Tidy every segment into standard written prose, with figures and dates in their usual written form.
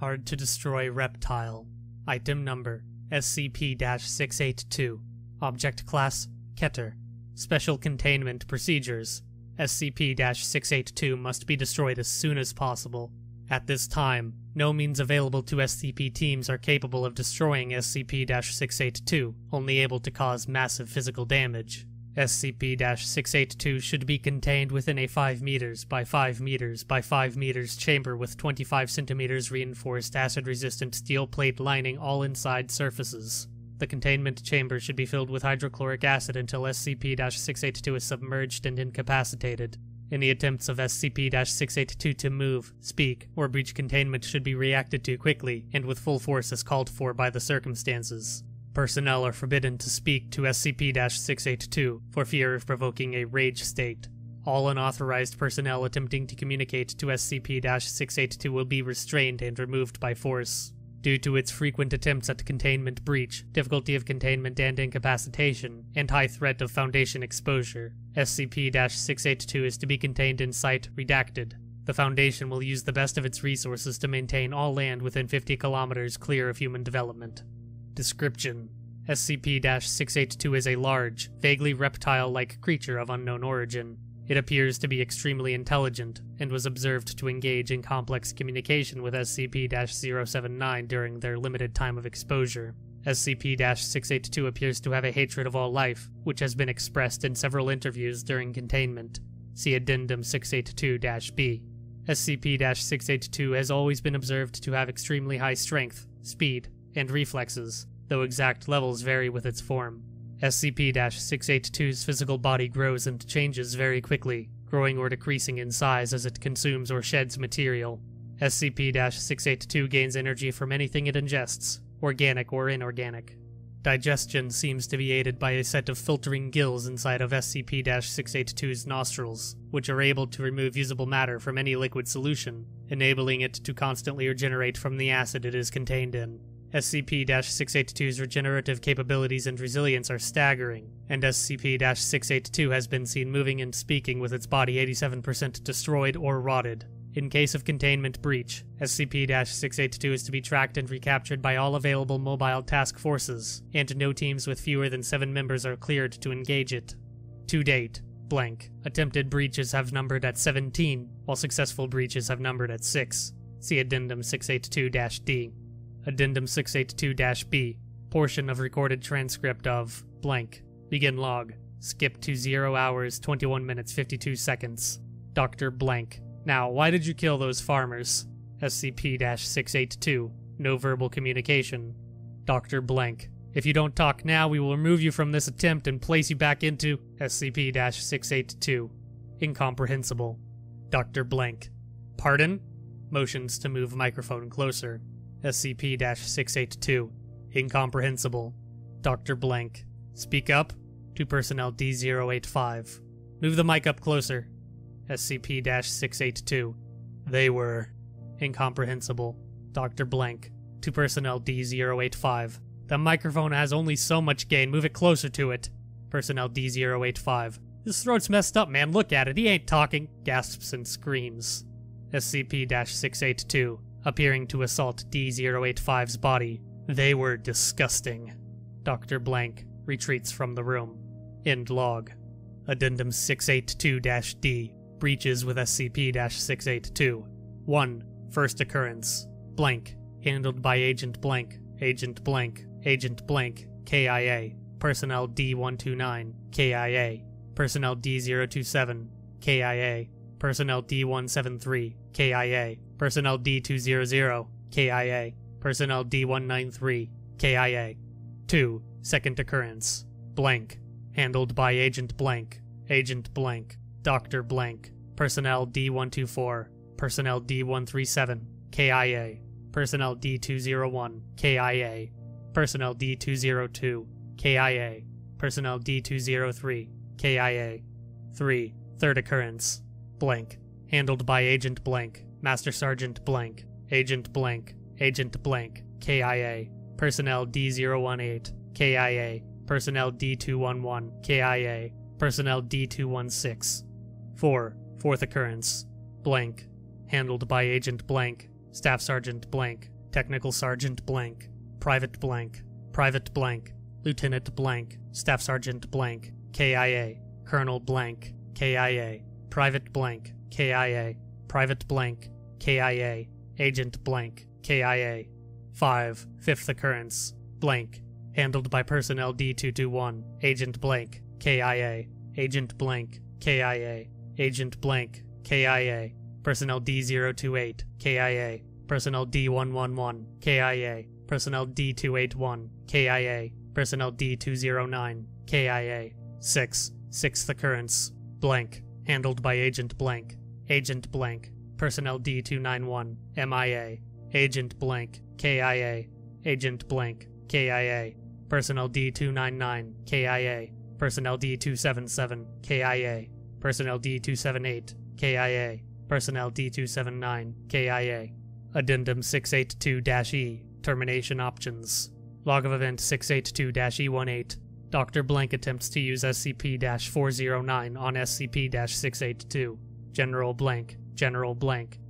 Hard to destroy reptile. Item number SCP-682. Object class Keter. Special containment procedures. SCP-682 must be destroyed as soon as possible. At this time, no means available to SCP teams are capable of destroying SCP-682, only able to cause massive physical damage. SCP-682 should be contained within a 5 meters by 5 meters by 5 meters chamber with 25 centimeters reinforced acid-resistant steel plate lining all inside surfaces. The containment chamber should be filled with hydrochloric acid until SCP-682 is submerged and incapacitated. Any attempts of SCP-682 to move, speak, or breach containment should be reacted to quickly and with full force as called for by the circumstances. Personnel are forbidden to speak to SCP-682 for fear of provoking a rage state. All unauthorized personnel attempting to communicate to SCP-682 will be restrained and removed by force. Due to its frequent attempts at containment breach, difficulty of containment and incapacitation, and high threat of Foundation exposure, SCP-682 is to be contained in Site Redacted. The Foundation will use the best of its resources to maintain all land within 50 kilometers clear of human development. Description: SCP-682 is a large, vaguely reptile-like creature of unknown origin. It appears to be extremely intelligent, and was observed to engage in complex communication with SCP-079 during their limited time of exposure. SCP-682 appears to have a hatred of all life, which has been expressed in several interviews during containment. See Addendum 682-B. SCP-682 has always been observed to have extremely high strength, speed, and reflexes, though exact levels vary with its form. SCP-682's physical body grows and changes very quickly, growing or decreasing in size as it consumes or sheds material. SCP-682 gains energy from anything it ingests, organic or inorganic. Digestion seems to be aided by a set of filtering gills inside of SCP-682's nostrils, which are able to remove usable matter from any liquid solution, enabling it to constantly regenerate from the acid it is contained in. SCP-682's regenerative capabilities and resilience are staggering, and SCP-682 has been seen moving and speaking with its body 87% destroyed or rotted. In case of containment breach, SCP-682 is to be tracked and recaptured by all available mobile task forces, and no teams with fewer than 7 members are cleared to engage it. To date, blank, attempted breaches have numbered at 17, while successful breaches have numbered at 6. See Addendum 682-D. Addendum 682-B, portion of recorded transcript of blank, begin log, skip to 0 hours 21 minutes 52 seconds. Dr. blank, now why did you kill those farmers? SCP-682, no verbal communication. Dr. blank, if you don't talk now, we will remove you from this attempt and place you back into SCP-682. Incomprehensible. Dr. blank, pardon? Motions to move microphone closer. SCP-682, incomprehensible. Dr. blank, speak up. To personnel D085, move the mic up closer. SCP-682, they were incomprehensible. Dr. blank, to personnel D085, the microphone has only so much gain, move it closer to it. Personnel D085, his throat's messed up, man, look at it, he ain't talking. Gasps and screams. SCP-682, appearing to assault D085's body, they were disgusting. Dr. blank retreats from the room. End log. Addendum 682-D, breaches with SCP-682. 1. First occurrence, blank, handled by Agent blank, Agent blank, Agent blank, KIA, Personnel D129, KIA, Personnel D027, KIA, Personnel D173, KIA, Personnel D200, KIA, Personnel D193, KIA. 2. Second occurrence, blank, handled by Agent blank, Agent blank, Dr. blank, Personnel D124, Personnel D137, KIA, Personnel D201, KIA, Personnel D202, KIA, Personnel D203, KIA. 3. Third occurrence, blank, handled by Agent blank, Master Sergeant blank, Agent blank, Agent blank, KIA, Personnel D018, KIA, Personnel D211, KIA, Personnel D216. 4. Fourth occurrence, blank, handled by Agent blank, Staff Sergeant Blank, Technical Sergeant Blank, Private Blank, Private Blank, Lieutenant Blank, Staff Sergeant Blank, KIA, Colonel Blank, KIA, Private Blank, KIA, Private Blank, KIA, Agent Blank, KIA. 5. Fifth occurrence. Blank. Handled by Personnel D221, Agent Blank, KIA, Agent Blank, KIA, Agent Blank, KIA, Personnel D028, KIA, Personnel D111, KIA, Personnel D281, KIA, Personnel D209, KIA. 6. Sixth occurrence. Blank. Handled by Agent Blank, Agent Blank, Personnel D291, MIA, Agent Blank, KIA, Agent Blank, KIA, Personnel D299, KIA, Personnel D277, KIA, Personnel D278, KIA, Personnel D279, KIA. Addendum 682-E, Termination Options. Log of Event 682-E18. Dr. Blank attempts to use SCP-409 on SCP-682. General Blank,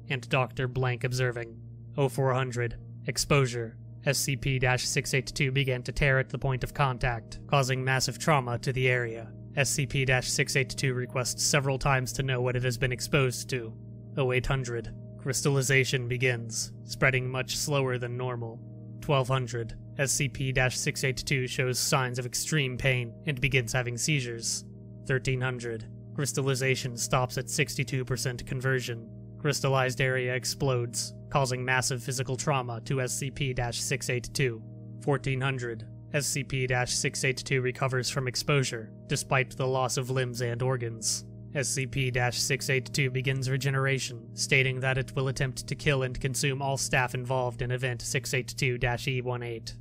and Dr. Blank observing. 0400. Exposure. SCP-682 began to tear at the point of contact, causing massive trauma to the area. SCP-682 requests several times to know what it has been exposed to. 0800. Crystallization begins, spreading much slower than normal. 1200. SCP-682 shows signs of extreme pain and begins having seizures. 1300. Crystallization stops at 62% conversion. Crystallized area explodes, causing massive physical trauma to SCP-682. 1400. SCP-682 recovers from exposure, despite the loss of limbs and organs. SCP-682 begins regeneration, stating that it will attempt to kill and consume all staff involved in Event 682-E18.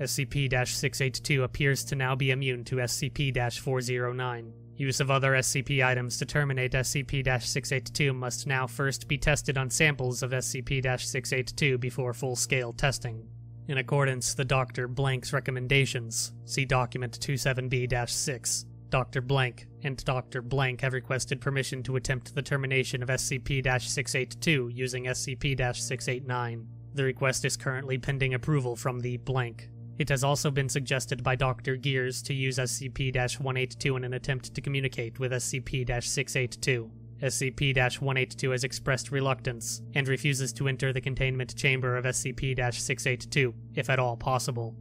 SCP-682 appears to now be immune to SCP-409. Use of other SCP items to terminate SCP-682 must now first be tested on samples of SCP-682 before full-scale testing. In accordance with Dr. Blank's recommendations, see Document 27B-6. Dr. Blank and Dr. Blank have requested permission to attempt the termination of SCP-682 using SCP-689. The request is currently pending approval from the Blank. It has also been suggested by Dr. Gears to use SCP-182 in an attempt to communicate with SCP-682. SCP-182 has expressed reluctance and refuses to enter the containment chamber of SCP-682, if at all possible.